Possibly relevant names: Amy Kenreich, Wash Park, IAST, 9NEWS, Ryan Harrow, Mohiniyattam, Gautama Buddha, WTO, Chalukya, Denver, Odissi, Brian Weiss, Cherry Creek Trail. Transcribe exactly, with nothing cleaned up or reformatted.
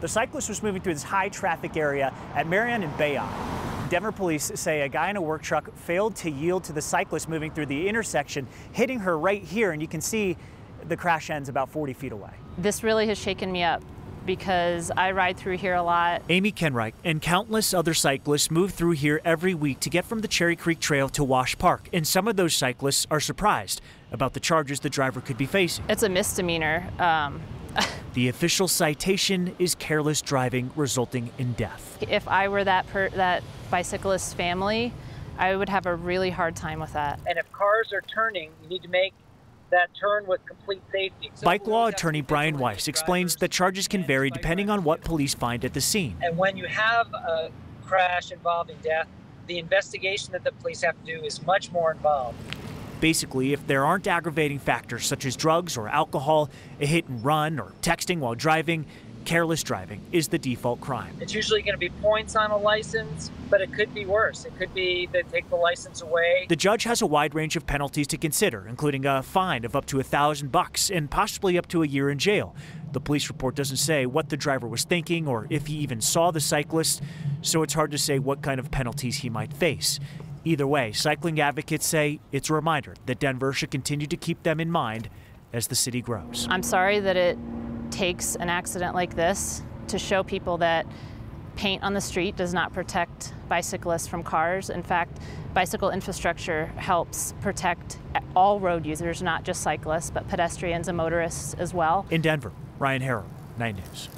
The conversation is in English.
The cyclist was moving through this high traffic area at Marion and Bayonne. Denver police say a guy in a work truck failed to yield to the cyclist moving through the intersection, hitting her right here, and you can see the crash ends about forty feet away. This really has shaken me up, because I ride through here a lot. Amy Kenreich and countless other cyclists move through here every week to get from the Cherry Creek Trail to Wash Park, and some of those cyclists are surprised about the charges the driver could be facing. It's a misdemeanor. Um, the official citation is careless driving resulting in death. If I were that, per that bicyclist's family, I would have a really hard time with that. And if cars are turning, you need to make that turn with complete safety. Bike law attorney Brian Weiss explains that charges can vary depending on what police find at the scene. And when you have a crash involving death, the investigation that the police have to do is much more involved. Basically, if there aren't aggravating factors such as drugs or alcohol, a hit and run, or texting while driving, careless driving is the default crime. It's usually going to be points on a license, but it could be worse. It could be they take the license away. The judge has a wide range of penalties to consider, including a fine of up to a thousand bucks and possibly up to a year in jail. The police report doesn't say what the driver was thinking or if he even saw the cyclist, so it's hard to say what kind of penalties he might face. Either way, cycling advocates say it's a reminder that Denver should continue to keep them in mind as the city grows. I'm sorry that it takes an accident like this to show people that paint on the street does not protect bicyclists from cars. In fact, bicycle infrastructure helps protect all road users, not just cyclists, but pedestrians and motorists as well. In Denver, Ryan Harrow, nine news.